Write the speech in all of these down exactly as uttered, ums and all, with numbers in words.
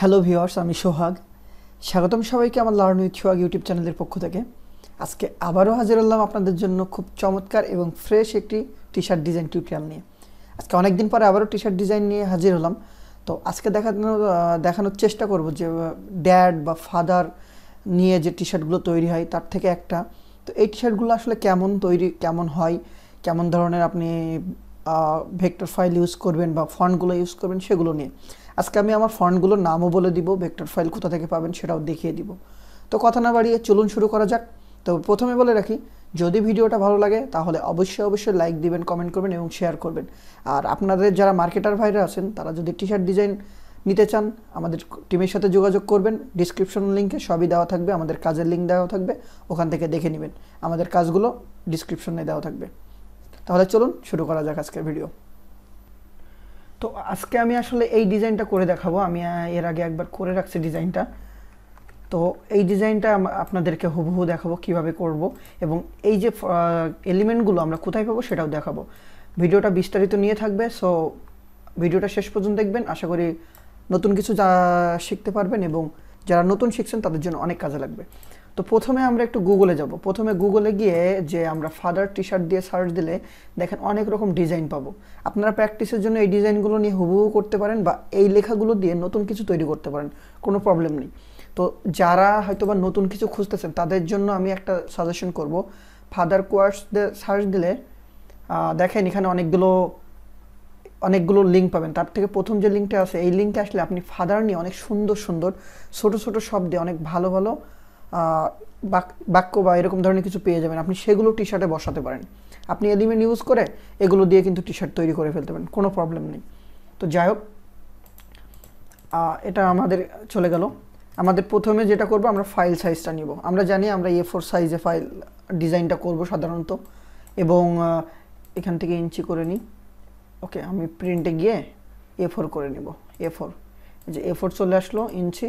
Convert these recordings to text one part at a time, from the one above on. Hello viewers आमी सोहाग स्वागतम सबाइके आमार लार्न उइथ सोहाग यूट्यूब चैनलेर पक्ष थेके आज के आबारो हाजिर हलाम आपनादेर जोन्नो खूब चमत्कार एवं फ्रेश एकटी टी शार्ट डिजाइन टिउटोरियल निये। आज के अनेक दिन परे आबारो टी शार्ट डिजाइन निये हाजिर हलाम। तो आज के देखानोर देखानोर चेष्टा करब जे डैड बा फादार निये जे टी शार्टगुलो तैरि हय तार थेके एकटा। तो एई टी शार्टगुलो आसले केमन तैरि केमन हय केमन धरनेर आपनि भेक्टर फाइल यूज करबेन बा फन्टगुलो यूज करबेन सेगुलो निये आज के आमार फन्टगुलोर नामो बोले दिब भेक्टर फाइल कोथा थेके पाबेन सेटाओ देखिए दिब। तो कथा ना बाड़िये चलुन शुरू करा जाक। तो प्रथमे बोले राखी जदि भिडियोटा भालो लागे ताहले अवश्य अवश्य लाइक दिबेन कमेंट करबेन एबं शेयर करबेन। आर आपनादेर जारा मार्केटार भाइरा आछेन तारा जदि टी शार्ट डिजाइन निते चान आमादेर टीमेर साथे जोगाजोग करबेन। डिस्क्रिप्शन लिंके सबई देवा थाकबे आमादेर काजेर लिंक देवा थाकबे ओखान थेके देखे नेबेन आमादेर काजगुलो डिस्क्रिप्शने देवा थाकबे। ताहले चलुन शुरू करा जाक आजकेर भिडियो। तो आज के आमी आसले एई डिजाइनटा करे देखाबो। आमी एर आगे एकबार करे राखছি डिजाइनटा। तो एई डिजाइनटा आपनादेरके हुबहु देखाबो किभाबे करबो एबं एई जे एलिमेंटगुलो आमरा कोथाय पाबो सेटाও দেখাবো। ভিডিওটা বিস্তারিত নিয়ে থাকবে। সো ভিডিওটা শেষ পর্যন্ত দেখবেন। আশা করি নতুন কিছু শিখতে পারবেন এবং যারা নতুন শিখছেন তাদের জন্য অনেক কাজে লাগবে। তো প্রথমে আমরা একটু গুগলে যাব। প্রথমে গুগলে গিয়ে যে আমরা ফাদার টি শার্ট দিয়ে সার্চ দিলে দেখেন অনেক রকম ডিজাইন পাবো। আপনারা প্র্যাকটিসের জন্য এই ডিজাইনগুলো নিয়ে হুবহু করতে পারেন বা এই লেখাগুলো দিয়ে নতুন কিছু তৈরি করতে পারেন, কোনো প্রবলেম নেই। তো যারা হয়তোবা নতুন কিছু খুঁজতেছেন তাদের জন্য আমি একটা সাজেশন করব। ফাদার কোয়ার্স দিয়ে সার্চ দিলে দেখেন এখানে অনেকগুলো অনেকগুলো লিংক পাবেন। তার থেকে প্রথম যে লিংকটা আছে এই লিংকে আসলে আপনি ফাদার নিয়ে অনেক সুন্দর সুন্দর ছোট ছোট শব্দে অনেক ভালো ভালো বাক্য বা এরকম ধরনের কিছু পেয়ে যাবেন। আপনি সেগুলো টি শার্টে বসাতে পারেন। আপনি এলিমেন্ট ইউজ করে এগুলো দিয়ে কিন্তু টি শার্ট তৈরি করে ফেলতে পারেন, কোনো প্রবলেম নেই। তো যাই হোক এটা আমাদের চলে গেল। আমাদের প্রথমে যেটা করব আমরা ফাইল সাইজটা নিব। আমরা জানি আমরা এ ফোর সাইজে ফাইল ডিজাইনটা করব সাধারণত এবং এখান থেকে ইঞ্চি করে নিই। ওকে, আমি প্রিন্টে গিয়ে এ ফোর করে নিব। এ ফোর যে এ ফোর চলে আসলো ইঞ্চি।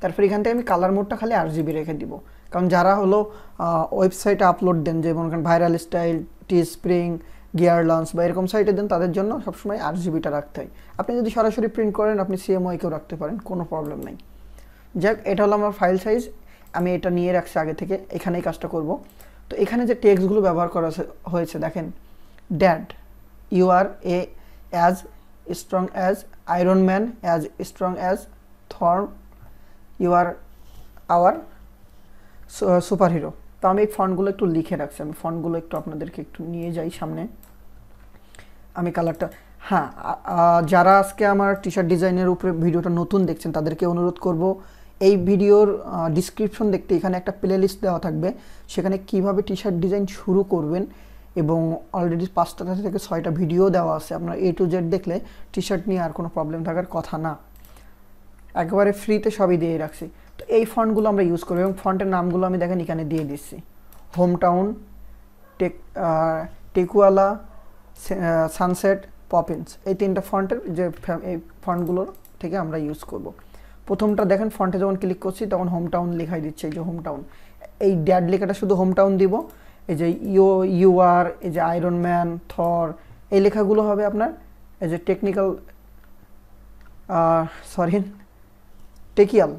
তারপর এখান থেকে আমি কালার মোডটা খালি আরজিবি রেখে দিব, কারণ যারা হলো ওয়েবসাইটে আপলোড দেন যেমন viral style, Teespring, GearLaunch বা এরকম সাইটে দেন তাদের জন্য সবসময় আরজিবিটা রাখতে হয়। আপনি যদি সরাসরি প্রিন্ট করেন আপনি সিএমওয়াইকেও রাখতে পারেন, কোনো প্রবলেম নেই। যাক, এটা হলো আমার ফাইল সাইজ। আমি এটা নিয়ে রাখছি আগে থেকে, এখানেই কাজটা করব। তো এখানে যে টেক্সটগুলো ব্যবহার করা হয়েছে দেখেন dad you are a as strong as Iron Man as strong as Thor You are our superhero। तो हमें फॉन्टगुलो एक लिखे रखছি। আমি ফন্টগুলো একটু আপনাদেরকে একটু নিয়ে যাই সামনে। আমি কালারটা हाँ যারা আজকে আমার टी शार्ट ডিজাইনের উপরে ভিডিওটা নতুন দেখছেন তাদেরকে অনুরোধ করব এই ভিডিওর ডিসক্রিপশন দেখতে এখানে একটা প্লেলিস্ট দেওয়া থাকবে। সেখানে কিভাবে টি শার্ট ডিজাইন শুরু করবেন এবং অলরেডি পাঁচটা থেকে ছয়টা ভিডিও দেওয়া আছে। আপনারা এ টু জেড দেখলে টি শার্ট নিয়ে আর কোনো প্রবলেম থাকার কথা না। একবারে ফ্রিতে সবই দিয়ে রাখছি। তো এই ফন্টগুলো আমরা ইউজ করব এবং ফন্টের নামগুলো আমি দেখেন এখানে দিয়ে দিচ্ছি। হোমটাউন, টেক টেকুয়ালা, সানসেট, পপিন্স, এই তিনটা ফন্টের যে এই ফন্টগুলোর থেকে আমরা ইউজ করব। প্রথমটা দেখেন ফন্টে যখন ক্লিক করছি তখন হোমটাউন লেখাই দিচ্ছে। এই যে হোমটাউন, এই ড্যাড লেখাটা শুধু হোমটাউন দিব। এই যে ইউ ইউ আর এই যে আয়রন ম্যান, থর, এই লেখাগুলো হবে আপনার এই যে technical sorry tequila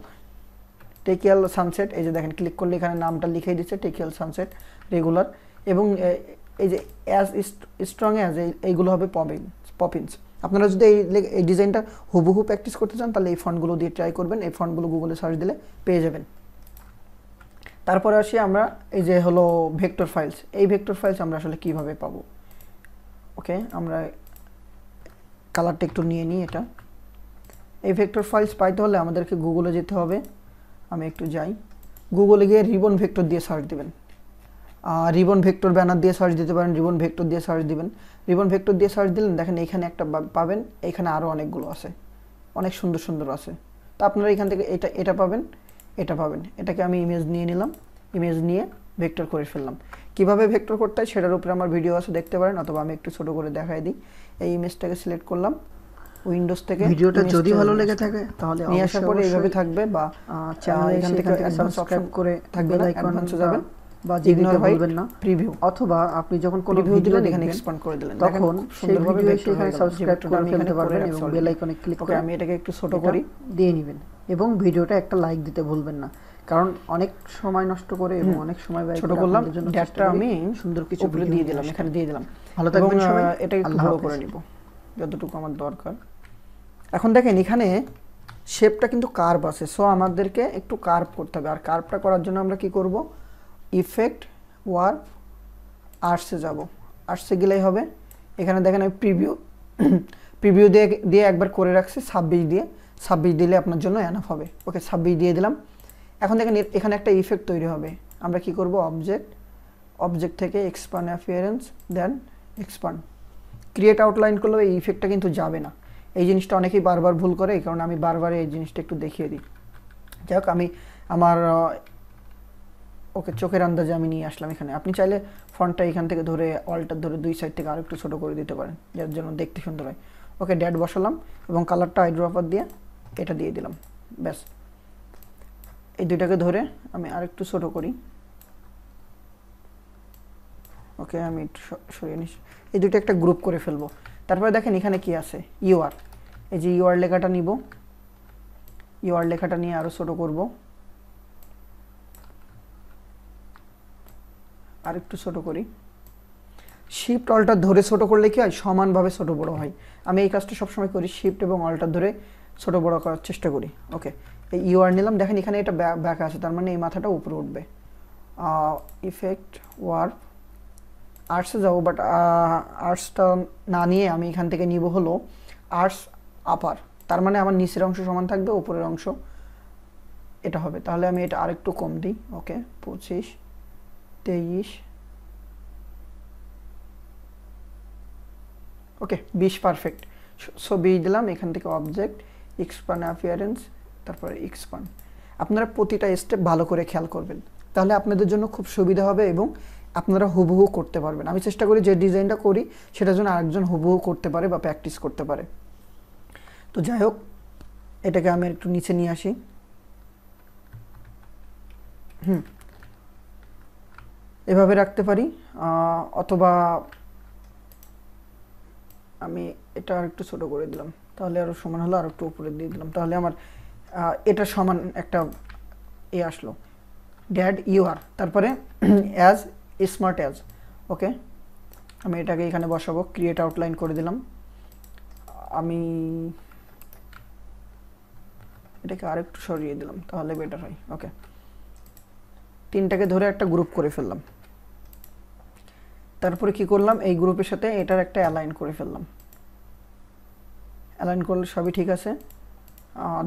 tequila sunset. এই যে দেখেন ক্লিক করলে এখানে নামটা লিখে দিচ্ছে টেকিয়াল সানসেট রেগুলার। এবং এই যে অ্যাজ স্ট্রং অ্যাজ এইগুলো হবে পপিন্স। আপনারা যদি এই এই ডিজাইনটা হুবহু প্র্যাকটিস করতে চান তাহলে এই ফন্টগুলো দিয়ে ট্রাই করবেন। এই ফন্টগুলো গুগলে সার্চ দিলে পেয়ে যাবেন। তারপরে আসি আমরা এই যে হলো ভেক্টর ফাইলস। এই ভেক্টর ফাইলস আমরা আসলে কীভাবে পাবো? ওকে, আমরা কালারটা একটু নিয়ে নিই। এটা এই ভেক্টর ফাইলস পাইতে হলে আমাদেরকে গুগলে যেতে হবে। আমি একটু যাই। গুগলে গিয়ে রিবন ভেক্টর দিয়ে সার্চ দিবেন। রিবন ভেক্টর ব্যানার দিয়ে সার্চ দিতে পারেন, রিবন ভেক্টর দিয়ে সার্চ দিবেন। রিবন ভেক্টর দিয়ে সার্চ দিলেন দেখেন এখানে একটা পাবেন, এখানে আরও অনেকগুলো আছে, অনেক সুন্দর সুন্দর আছে। তো আপনারা এখান থেকে এটা এটা পাবেন, এটা পাবেন। এটাকে আমি ইমেজ নিয়ে নিলাম, ইমেজ নিয়ে ভেক্টর করে ফেললাম। কীভাবে ভেক্টর করতে হয় সেটার উপরে আমার ভিডিও আছে, দেখতে পারেন। অথবা আমি একটু ছোটো করে দেখাই দিই। এই ইমেজটাকে সিলেক্ট করলাম উইন্ডোজ থেকে। ভিডিওটা যদি ভালো লেগে থাকে তাহলে নিয়ে আসার পরে এইভাবে থাকবে বা চ্যানেল এখান থেকে সাবস্ক্রাইব করে থাকবে, লাইক আইকনটা যাবেন বা যেগুলো বলবেন না প্রিভিউ, অথবা আপনি যখন কোনো ভিডিও দিলেন এখানে এক্সপ্যান্ড করে দিলেন তখন সুন্দরভাবে এখানে সাবস্ক্রাইব করে ফেলতে পারবেন এবং বেল আইকনে ক্লিক করে আমি এটাকে একটু ছোট করে দিয়ে নেবেন। এবং ভিডিওটা একটা লাইক দিতে ভুলবেন না কারণ অনেক সময় নষ্ট করে এবং অনেক সময় ব্যয় ছোট করলাম ডেটটা আমি সুন্দর কিছু বলে দিয়ে দিলাম এখানে দিয়ে দিলাম ভালো থাকবেন সবাই এটা একটু ভালো করে নিব যতটুকু আমার দরকার এখন দেখেন এখানে শেপটা কিন্তু কার্ভ আছে সো আমাদেরকে একটু কার্ভ করতে হবে আর কার্ভটা করার জন্য আমরা কি করব ইফেক্ট ওয়ার্প আর্টসে যাব আর্টসে গেলেই হবে এখানে দেখেন আমি প্রিভিউ প্রিভিউ দিয়ে দিয়ে একবার করে রাখছি ছাব্বিশ দিয়ে ছাব্বিশ দিলে আপনার জন্য এনাফ হবে ওকে ছাব্বিশ দিয়ে দিলাম এখন দেখেন এখানে একটা ইফেক্ট তৈরি হবে আমরা কি করব অবজেক্ট অবজেক্ট থেকে এক্সপ্যান্ড অ্যাপিয়ারেন্স দেন এক্সপ্যান্ড ক্রিয়েট আউটলাইন করলে এই ইফেক্টটা কিন্তু যাবে না এই জিনিসটা অনেকেই বারবার ভুল করে কারণ আমি বারবার এই জিনিসটা একটু দেখিয়ে দিই যাক আমি আমার ওকে চোখের আন্দাজে আমি নিয়ে আসলাম এখানে আপনি চাইলে ফন্টটা এখান থেকে ধরে অল্টার ধরে দুই সাইড থেকে আরেকটু ছোট করে দিতে পারেন যার জন্য দেখতে সুন্দর হয় ওকে ড্যাট বসালাম এবং কালারটা আইড্রপার দিয়ে এটা দিয়ে দিলাম ব্যাস এই দুইটাকে ধরে আমি আরেকটু ছোট করি ওকে আমি সরিয়ে নিই এই দুটো একটা গ্রুপ করে ফেলবো তারপরে দেখেন এখানে কি আছে ইউআর এই যে ইউআর লেখাটা নিব ইউআর লেখাটা নিয়ে আরো ছোট করব আর একটু ছোট করি শিফট অল্টার ধরে ছোট করলে কি হয় সমানভাবে ছোট বড় হয় আমি এই কাজটা সব সময় করি শিফট এবং অল্টার ধরে ছোট বড় করার চেষ্টা করি ওকে এই ইউআর নিলাম দেখেন এখানে এটা ব্যাক আছে তার মানে এই মাথাটা উপরে উঠবে ইফেক্ট ওয়ার্প আর্টস যাবো বাট আর্টসটা না নিয়ে আমি এখান থেকে নিব হলো আর্টস আপার তার মানে আমার নিচের অংশ সমান থাকবে উপরের অংশ এটা হবে তাহলে আমি এটা আরেকটু কম দিই ওকে পঁচিশ তেইশ ওকে বিশ পারফেক্ট সো বিশ দিলাম এখান থেকে অবজেক্ট এক্সপ্যান্ড অ্যাপিয়ারেন্স তারপরে এক্সপ্যান্ড আপনারা প্রতিটা স্টেপ ভালো করে খেয়াল করবেন তাহলে আপনাদের জন্য খুব সুবিধা হবে এবং আপনারা হুবহু করতে পারবেন আমি চেষ্টা করি যে ডিজাইনটা করি সেটা যেন আরেকজন হুবহু করতে পারে বা প্র্যাকটিস করতে পারে তো যাই হোক এটাকে আমি একটু নিচে নিয়ে আসি হুম এভাবে রাখতে পারি অথবা আমি এটা আরেকটু ছোট করে দিলাম তাহলে আরো সমান হলো আর একটু উপরে দিয়ে দিলাম তাহলে আমার এটা সমান একটা এ আসলো ড্যাড ইউআর তারপরে অ্যাজ স্মার্ট অ্যাজ ওকে আমি এটাকে এখানে বসাবো ক্রিয়েট আউটলাইন করে দিলাম আমি এটাকে আরেকটু সরিয়ে দিলাম তাহলে বেটার হয় ওকে তিনটাকে ধরে একটা গ্রুপ করে ফেললাম তারপরে কি করলাম এই গ্রুপের সাথে এটার একটা অ্যালাইন করে ফেললাম অ্যালাইন করলে সবই ঠিক আছে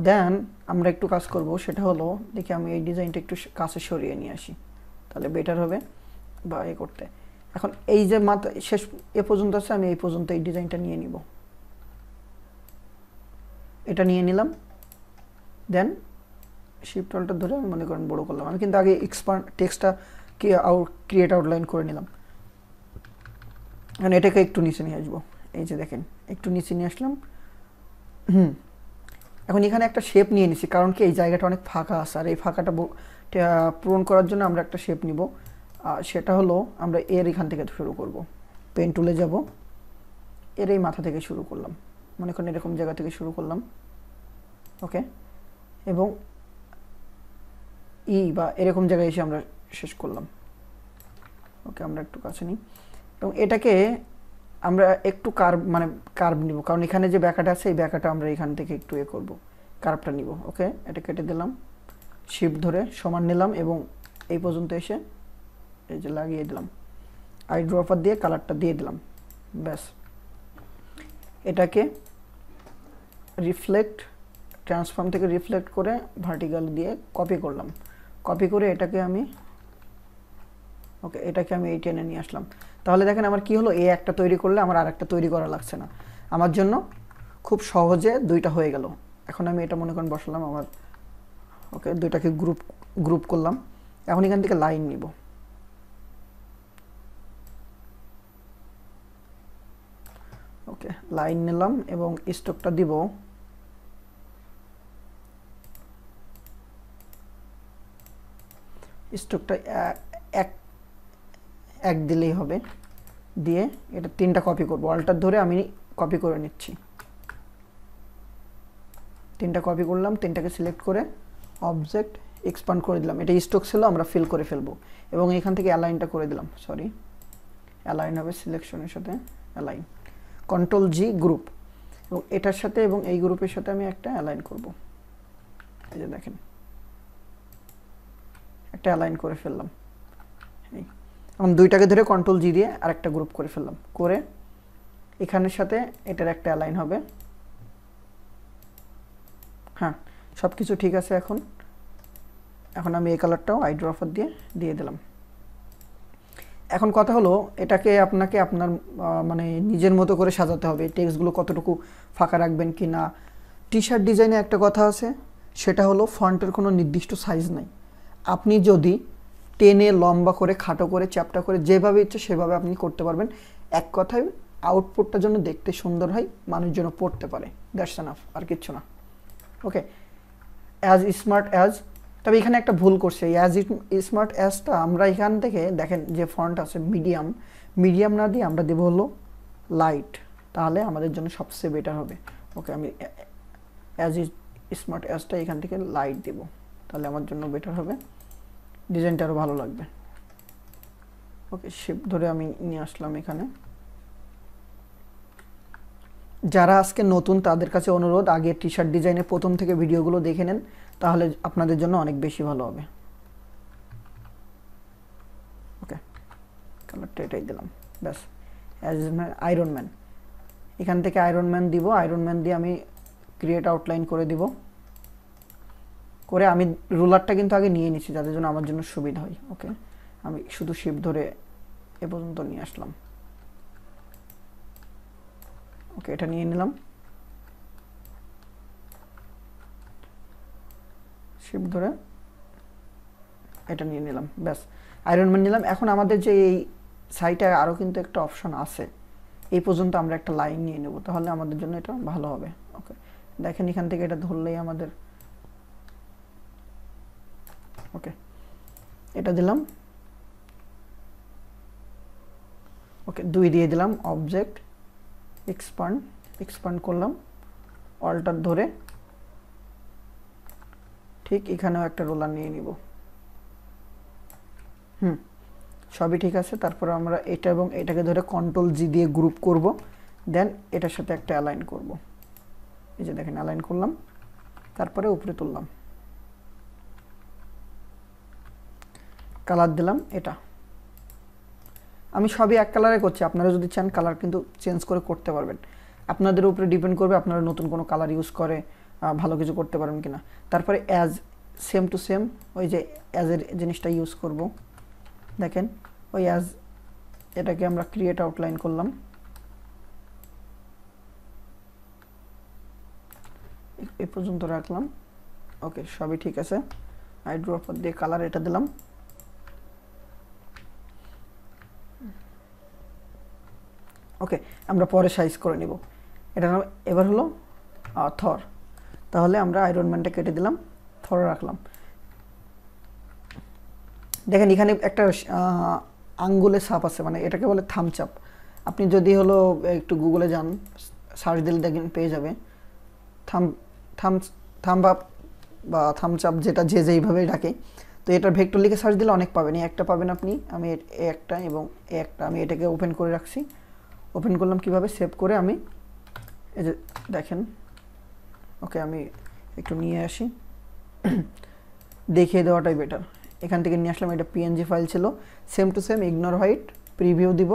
দেন আমরা একটু কাজ করব সেটা হলো দেখি আমি এই ডিজাইনটা একটু কাছে সরিয়ে নিয়ে আসি তাহলে বেটার হবে বা এ করতে এখন এই যে মাথা শেষ এ পর্যন্ত আছে আমি এই পর্যন্ত এই ডিজাইনটা নিয়ে নিব এটা নিয়ে নিলাম দেন শিফট অল্টার ধরে আমি মনে করেন বড় করলাম আমি কিন্তু আগে এক্সপ্যান্ড টেক্সটটা আউট ক্রিয়েট আউটলাইন করে নিলাম এখন এটাকে একটু নিচে নিয়ে আসবো এই যে দেখেন একটু নিচে নিয়ে আসলাম হুম এখন এখানে একটা শেপ নিয়ে নিছি কারণ কি এই জায়গাটা অনেক ফাঁকা আছে আর এই ফাঁকাটা পূরণ করার জন্য আমরা একটা শেপ নিব সেটা হলো আমরা এর এখান থেকে শুরু করব পেন টুলে যাব এর এই মাথা থেকে শুরু করলাম মনে করেন এরকম জায়গা থেকে শুরু করলাম ওকে এবং ই বা এরকম জায়গায় এসে আমরা শেষ করলাম ওকে আমরা একটু কাছে নিই এবং এটাকে আমরা একটু কার্ভ মানে কার্ভ নিব কারণ এখানে যে ব্যাকাটা আছে এই ব্যাকাটা আমরা এখান থেকে একটু এ করব কার্ভটা নিব ওকে এটা কেটে দিলাম শিফট ধরে সমান নিলাম এবং এই পর্যন্ত এসে এই যে লাগিয়ে দিলাম আই ড্রপার দিয়ে কালারটা দিয়ে দিলাম ব্যাস এটাকে রিফ্লেক্ট ট্রান্সফর্ম থেকে রিফ্লেক্ট করে ভার্টিক্যাল দিয়ে কপি করলাম কপি করে এটাকে আমি ওকে এটাকে আমি এই টেনে নিয়ে আসলাম তাহলে দেখেন আমার কি হলো এ একটা তৈরি করলে আমার আরেকটা তৈরি করা লাগছে না আমার জন্য খুব সহজে দুইটা হয়ে গেল এখন আমি এটা মনে করেন বসালাম আমার ওকে দুইটাকে গ্রুপ গ্রুপ করলাম এখন এখান থেকে লাইন নিব ওকে লাইন নিলাম এবং স্টকটা দিব স্টকটা এক এক দিলেই হবে দিয়ে এটা তিনটা কপি করব অল্টার ধরে আমি কপি করে নিচ্ছি तीनटा कपि करलाम तीनटाके सिलेक्ट करे अबजेक्ट एक्सपांड करे दिलाम एटा स्टक छिलो आमरा फिल करे फेलबो एबं एखान थेके अलाइनटा करे दिलाम सॉरी अलाइन होबे सिलेक्शनेर साथे अलाइन कंट्रोल जी ग्रुप এবং এটার সাথে এবং এই গ্রুপের সাথে আমি একটা অ্যালাইন করব এই যে দেখেন একটা অ্যালাইন করে ফেললাম এই আমি দুইটাকে ধরে কন্ট্রোল জি দিয়ে আরেকটা গ্রুপ করে ফেললাম করে এখানের সাথে এটার একটা অ্যালাইন হবে হ্যাঁ সবকিছু ঠিক আছে এখন এখন আমি এই কালারটাও আই ড্রপার দিয়ে দিয়ে দিলাম এখন কথা হলো এটাকে আপনাকে আপনার মানে নিজের মতো করে সাজাতে হবে টেক্সট গুলো কতটুকু ফাঁকা রাখবেন কিনা টি-শার্ট ডিজাইনে একটা কথা আছে সেটা হলো ফন্টের কোনো নির্দিষ্ট সাইজ নাই আপনি যদি টেনে লম্বা করে খাটো করে চ্যাপ্টা করে যেভাবে ইচ্ছে সেভাবে আপনি করতে পারবেন এক কথায় আউটপুটটা যেন দেখতে সুন্দর হয় মানুষ যেন পড়তে পারে দ্যাটস এনাফ আর কিছু না ওকে অ্যাজ স্মার্ট অ্যাজ তবে এখানে একটা ভুল করছে অ্যাজ স্মার্ট অ্যাজটা আমরা এখান থেকে দেখেন যে ফন্ট আছে মিডিয়াম মিডিয়াম না দিয়ে আমরা দেব হলো লাইট তাহলে আমাদের জন্য সবচেয়ে বেটার হবে ওকে আমি অ্যাজ স্মার্ট অ্যাজটা এখান থেকে লাইট দেব তাহলে আমার জন্য বেটার হবে ডিজাইনটা আরো ভালো লাগবে ওকে শিফট ধরে আমি নিয়ে আসলাম এখানে যারা আজকে নতুন তাদের কাছে অনুরোধ আগে টি-শার্ট ডিজাইনে প্রথম থেকে ভিডিওগুলো দেখে নেন তাহলে আপনাদের জন্য অনেক বেশি ভালো হবে ওকে কালারটা এটাই দিলাম ব্যাস অ্যাজ আয়রন ম্যান এখান থেকে আয়রন ম্যান দিব আয়রন ম্যান দিয়ে আমি ক্রিয়েট আউটলাইন করে দিব করে আমি রুলারটা কিন্তু আগে নিয়ে নিয়েছি যাতে যেন আমার জন্য সুবিধা হয় ওকে আমি শুধু শিফট ধরে এ পর্যন্ত নিয়ে আসলাম ওকে এটা নিয়ে নিলাম শিফট ধরে এটা নিয়ে নিলাম ব্যাস আয়রন ম্যান নিলাম এখন আমাদের যে এই সাইটে আরো কিন্তু একটা অপশন আছে এই পর্যন্ত আমরা একটা লাইন নিয়ে নেব তাহলে আমাদের জন্য এটা ভালো হবে ওকে দেখেন এখান থেকে এটা ধরলেই আমাদের ওকে এটা দিলাম ওকে দুই দিয়ে দিলাম অবজেক্ট expand expand করলাম অল্টার ধরে ঠিক এখানেও একটা রোলার নিয়ে নিব হুম সবই ঠিক আছে তারপর আমরা এটা এবং এটাকে ধরে কন্ট্রোল জি দিয়ে গ্রুপ করব দেন এটার সাথে একটা অ্যালাইন করব এই যে দেখেন অ্যালাইন করলাম তারপরে উপরে তুললাম কালার দিলাম এটা আমি সবই এক কালারে করছি আপনারা যদি চান কালার কিন্তু চেঞ্জ করে করতে পারবেন আপনাদের উপরে ডিপেন্ড করবে আপনারা নতুন কোন কালার ইউজ করে ভালো কিছু করতে পারবেন কিনা তারপরে অ্যাজ সেম টু সেম ওই যে অ্যাজ এর জিনিসটা ইউজ করব দেখেন ওই অ্যাজ এটাকে আমরা ক্রিয়েট আউটলাইন করলাম এই পর্যন্ত রাখলাম ওকে সবই ঠিক আছে আই ড্রপার দিয়ে কালার এটা দিলাম ওকে আমরা পরে সাইজ করে নিব এটা এবার হলো থর তাহলে আমরা আয়রন ম্যানটা কেটে দিলাম থর রাখলাম দেখেন এখানে একটা আঙ্গুলে ছাপ আছে মানে এটাকে বলে থাম্ব ছাপ আপনি যদি হলো একটু গুগলে যান সার্চ দিলে দেখেন পেয়ে যাবে থাম্ব থাম্ব থাম্ব আপ বা থাম্ব ছাপ যেটা যে যেইভাবে ডাকে তো এটা ভেক্টর লিখে সার্চ দিলে অনেক পাবেন এই একটা পাবেন আপনি আমি এই একটা এবং এই একটা আমি এটাকে ওপেন করে রাখছি ওপেন করলাম কিভাবে সেভ করে আমি এই যে দেখেন ওকে আমি একটু নিয়ে আসি দেখিয়ে দেওয়াটাই বেটার এখান থেকে নিয়ে আসলাম এটা পিএনজি ফাইল ছিল same to same ignore white preview দিব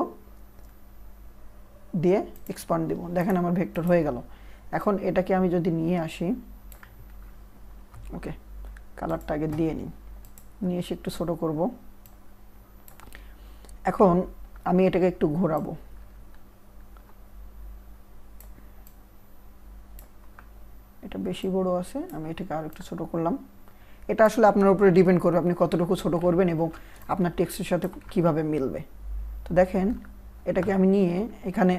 দিয়ে এক্সপ্যান্ড দিব দেখেন আমার ভেক্টর হয়ে গেল এখন এটাকে আমি যদি নিয়ে আসি ওকে কালারটা আগে দিয়ে নিই নিয়ে এসে একটু ছোট করব এখন আমি এটাকে একটু ঘোরাবো এটা বেশি বড় আছে আমি এটাকে আর একটু ছোট করলাম এটা আসলে আপনার উপরে ডিপেন্ড করবে আপনি কতটুকু ছোট করবেন এবং আপনার টেক্সটের সাথে কিভাবে মিলবে তো দেখেন এটাকে আমি নিয়ে এখানে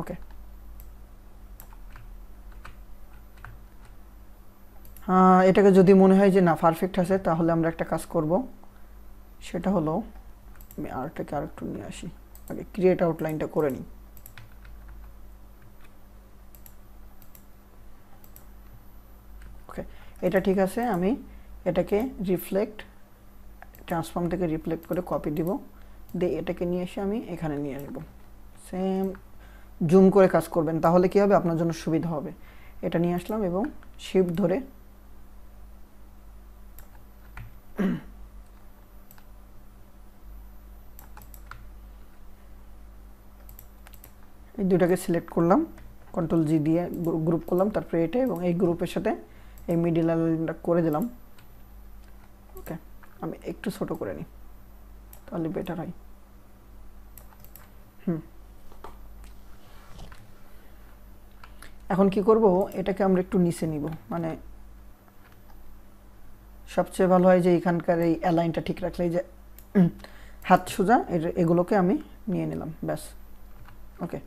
ওকে হ্যাঁ এটাকে যদি মনে হয় যে না পারফেক্ট আছে তাহলে আমরা একটা কাজ করব সেটা হলো আমি আরটাকে আরেকটু নিয়ে আসি আগে ক্রিয়েট আউটলাইনটা করে নিই এটা ঠিক আছে আমি এটাকে রিফ্লেক্ট ট্রান্সফর্ম থেকে রিফ্লেক্ট করে কপি দিব দিয়ে এটাকে নিয়ে এসে আমি এখানে নিয়ে আসব সেম জুম করে কাজ করবেন তাহলে কি হবে আপনার জন্য সুবিধা হবে এটা নিয়ে আসলাম এবং শিফট ধরে এই দুটাকে সিলেক্ট করলাম কন্ট্রোল জি দিয়ে গ্রুপ করলাম তারপরে এটা এবং এই গ্রুপের সাথে এই মিডল লাইনটা করে দিলাম ওকে আমি একটু ছোট করে নি তাহলে বেটার হয় হুম এখন কি করব এটাকে আমরা একটু নিচে নিব মানে সবচেয়ে ভালো হয় যে এখানকার এই অ্যালাইনটা ঠিক রাখলে যে হাত সোজা এগুলোকে আমি নিয়ে নিলাম ব্যাস ওকে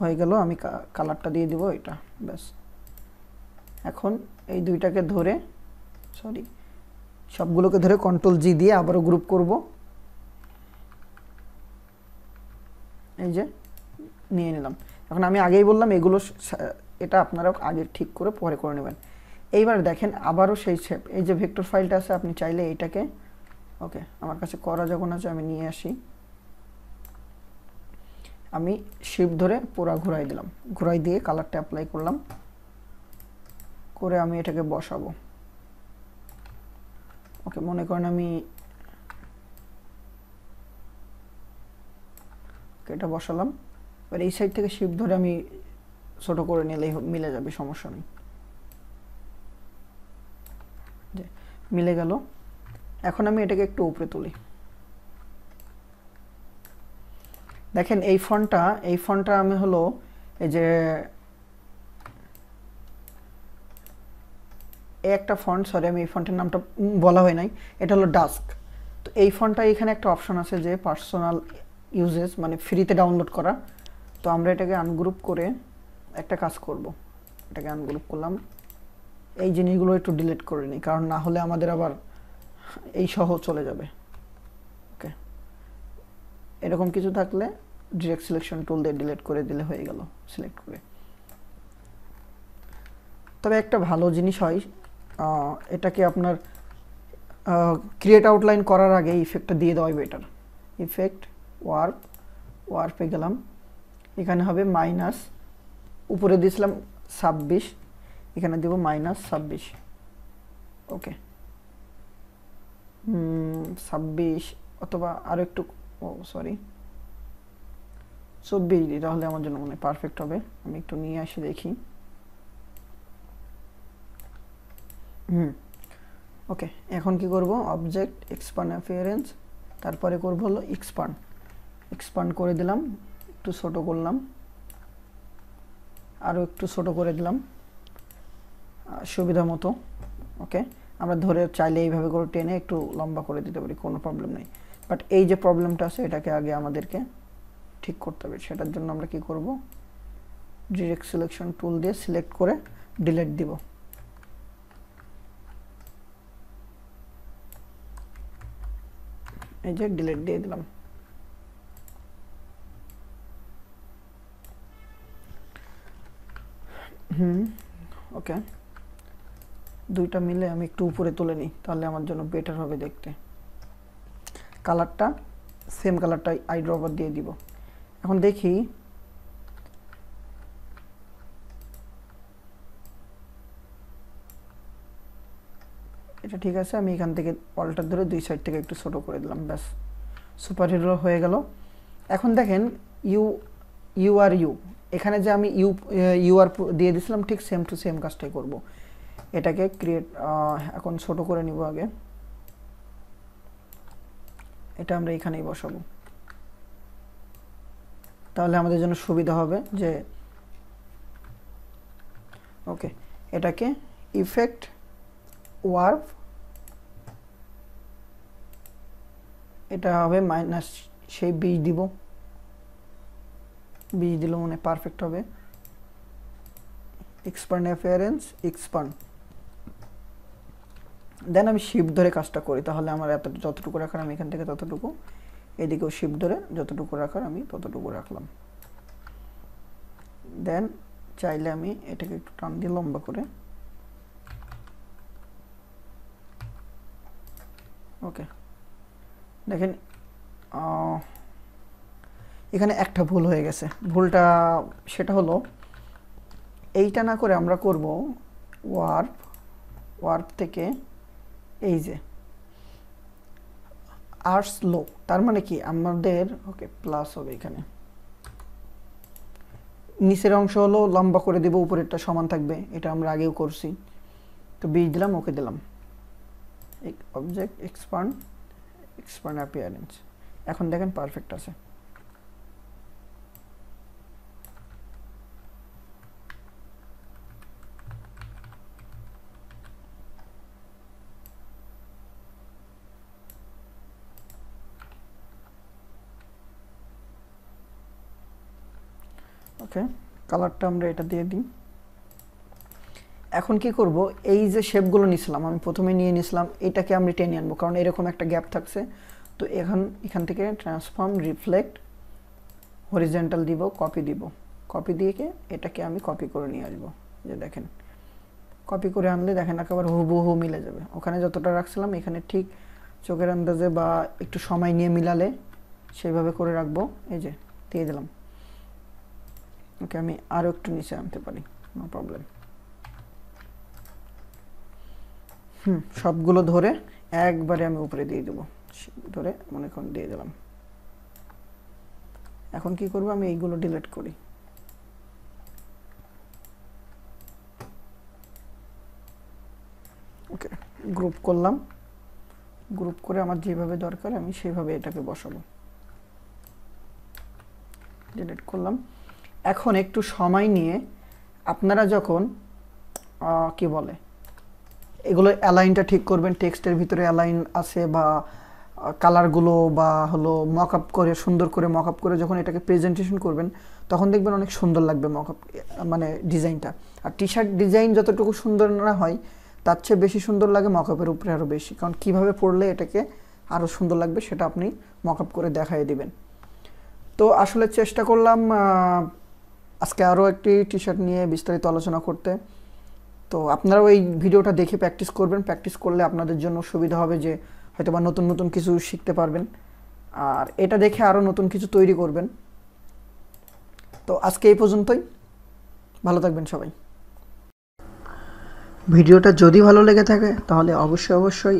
হয়ে গেল আমি কালারটা দিয়ে দেব এটা ব্যাস এখন এই দুইটাকে ধরে সরি সবগুলোকে ধরে কন্ট্রোল জি দিয়ে আবারো গ্রুপ করব এই যে নিয়ে নিলাম এখন আমি আগেই বললাম এগুলো এটা আপনারা আগে ঠিক করে পরে করে নেবেন এইবার দেখেন আবারো সেই শেপ এই যে ভেক্টর ফাইলটা আছে আপনি চাইলে এটাকে ওকে আমার কাছে করা যখন আছে আমি নিয়ে আসি আমি শিফট ধরে পুরো ঘুরাই দিলাম ঘুরাই দিয়ে কালারটা অ্যাপ্লাই করলাম করে আমি এটাকে বসাবো ওকে মনে করেন আমি এটা বসালাম আর এই সাইড থেকে শিফট ধরে আমি ছোট করে নিলেই মিলে যাবে সমস্যা নেই মিলে গেল এখন আমি এটাকে একটু উপরে তুলি দেখেন এই ফন্টটা এই ফন্টটা আমি হলো এই যে একটা ফন্ট সরি আমি এই ফন্টের নামটা বলা হয় নাই এটা হলো ডাস্ক তো এই ফন্টটা এখানে একটা অপশন আছে যে পার্সোনাল ইউজেস মানে ফ্রিতে ডাউনলোড করা তো আমরা এটাকে আনগ্রুপ করে একটা কাজ করব এটাকে আনগ্রুপ করলাম এই জিনিসগুলো একটু ডিলিট করে নিই কারণ না হলে আমাদের আবার এই সহ চলে যাবে ওকে এরকম কিছু থাকলে ডাইরেক্ট সিলেকশন টুল দিয়ে ডিলিট করে দিলে হয়ে গেল সিলেক্ট করে তবে একটা ভালো জিনিস হয় এটাকে আপনার ক্রিয়েট আউটলাইন করার আগে ইফেক্টটা দিয়ে দেওয়াই বেটার ইফেক্ট ওয়ার্প ওয়ার্পে গেলাম এখানে হবে মাইনাস উপরে দিয়েছিলাম ছাব্বিশ এখানে দেব মাইনাস ছাব্বিশ ওকে হুম ছাব্বিশ অথবা আর একটু ও সরি চব্বিশ দিই তাহলে আমার জন্য মনে পারফেক্ট হবে আমি একটু নিয়ে আসি দেখি হুম ওকে এখন কি করব অবজেক্ট এক্সপ্যান্ড অ্যাপিয়ারেন্স তারপরে করব হলো এক্সপ্যান্ড এক্সপ্যান্ড করে দিলাম একটু ছোট করলাম আরো একটু ছোট করে দিলাম সুবিধা মতো ওকে আমরা ধরে চাইলে এইভাবে করে টেনে একটু লম্বা করে দিতে পারি কোনো প্রবলেম নাই বাট এই যে প্রবলেমটা আছে এটাকে আগে আমাদেরকে ঠিক করতে হবে সেটার জন্য আমরা কি করব ডাইরেক্ট সিলেকশন টুল দিয়ে সিলেক্ট করে ডিলিট দিব এই যে ডিলিট দিয়ে দিলাম হুম ওকে দুইটা মিলে আমি একটু উপরে তুলে নি তাহলে আমার জন্য বেটার হবে দেখতে কালারটা সেম কালারটা আইড্রপার দিয়ে দিব এখন দেখি এটা ঠিক আছে আমি এখান থেকে অল্টার ধরে দুই সাইড থেকে একটু ছোট করে দিলাম ব্যাস সুপারহিরো হয়ে গেল এখন দেখেন ইউ ইউ আর ইউ এখানে যে আমি ইউ ইউ আর দিয়ে দিছিলাম ঠিক সেম টু সেম কাজটাই করব এটাকে ক্রিয়েট এখন ছোট করে নিব আগে এটা আমরা এখানেই বসাবো তাহলে আমাদের জন্য সুবিধা হবে যে ওকে এটাকে ইফেক্ট ওয়ার্প এটা হবে মাইনাস সেই বিশ দিব বিশ দিলে মনে পারফেক্ট হবে এক্সপ্যান্ড অ্যাপিয়ারেন্স এক্সপ্যান্ড দেন আমি শিফট ধরে কাজটা করি তাহলে আমার এত যতটুকু রাখার আমি এখান থেকে ততটুকু এদিকেও শিফট ধরে যতটুকু রাখার আমি ততটুকু রাখলাম দেন চাইলে আমি এটাকে একটু টান দিয়ে লম্বা করে ওকে দেখেন এখানে একটা ভুল হয়ে গেছে ভুলটা সেটা হলো এইটা না করে আমরা করব ওয়ার্প ওয়ার্প থেকে এই যে আর স্লো তার মানে কি আমাদের ওকে প্লাস হবে এখানে নিচের অংশ হলো লম্বা করে দেব উপরেরটা সমান থাকবে এটা আমরা আগেও করছি তো বি দিলাম ওকে দিলাম एक অবজেক্ট এক্সপ্যান্ড এক্সপ্যান্ড অ্যাপিয়ারেন্স এখন দেখেন পারফেক্ট আছে ओके কালারটা আমরা এটা দিয়ে দিই এখন কি করব এই যে শেপ গুলো নিছিলাম আমি প্রথমে নিয়ে নিছিলাম এটাকে আমরা টেনে আনব কারণ এরকম একটা গ্যাপ থাকছে তো এখন এখান থেকে ট্রান্সফর্ম রিফ্লেক্ট হরিজন্টাল দিব কপি দিব কপি দিয়ে কে এটাকে আমি কপি করে নিয়ে আসব যে দেখেন কপি করে আনলে দেখেন একবার হুবহু মিলে যাবে ওখানে যতটা রাখছিলাম এখানে ঠিক চোখের আন্দাজে বা একটু সময় নিয়ে মিলালে সেভাবে করে রাখব এই যে দিয়ে দিলাম ওকে আমি আর একটু নিচে আনতে পারি নো প্রবলেম হুম সবগুলো ধরে একবারে আমি উপরে দিয়ে দেব ধরে মনে করুন দিয়ে দিলাম এখন কি করব আমি এইগুলো ডিলিট করি ওকে গ্রুপ করলাম গ্রুপ করে আমার যেভাবে দরকার আমি সেভাবে এটাকে বসাবো ডিলিট করলাম এখন একটু সময় নিয়ে আপনারা যখন কি বলে এগুলো অ্যালাইনটা ঠিক করবেন টেক্সটের ভিতরে অ্যালাইন আছে বা কালার গুলো বা হলো মকআপ করে সুন্দর করে মকআপ করে যখন এটাকে প্রেজেন্টেশন করবেন তখন দেখবেন অনেক সুন্দর লাগবে মকআপ মানে ডিজাইনটা আর টি-শার্ট ডিজাইন যতটুকু সুন্দর না হয় তার চেয়ে বেশি সুন্দর লাগে মকআপের উপরে আরো বেশি কারণ কিভাবে পড়লে এটাকে আরো সুন্দর লাগবে সেটা আপনি মকআপ করে দেখায় দিবেন তো আসলে চেষ্টা করলাম আজকে আরো একটি টি-শার্ট নিয়ে বিস্তারিত আলোচনা করতে তো আপনারাও এই ভিডিওটা দেখে প্র্যাকটিস করবেন প্র্যাকটিস করলে আপনাদের জন্য সুবিধা হবে যে হয়তোবা নতুন নতুন কিছু শিখতে পারবেন আর এটা দেখে আরো নতুন কিছু তৈরি করবেন তো আজকে এই পর্যন্তই ভালো থাকবেন সবাই ভিডিওটা যদি ভালো লেগে থাকে তাহলে অবশ্যই অবশ্যই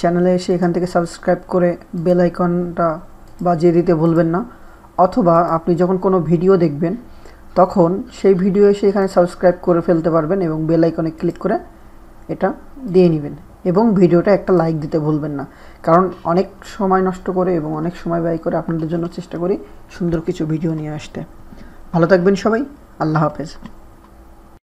চ্যানেলে এসে এখান থেকে সাবস্ক্রাইব করে বেল আইকনটা বাজিয়ে দিতে ভুলবেন না অথবা আপনি যখন কোনো ভিডিও দেখবেন তখন সেই ভিডিও এসে এখানে সাবস্ক্রাইব করে ফেলতে পারবেন এবং বেল আইকনে ক্লিক করে এটা দিয়ে নেবেন এবং ভিডিওটা একটা লাইক দিতে ভুলবেন না কারণ অনেক সময় নষ্ট করে এবং অনেক সময় ব্যয় করে আপনাদের জন্য চেষ্টা করি সুন্দর কিছু ভিডিও নিয়ে আসতে ভালো থাকবেন সবাই আল্লাহ হাফেজ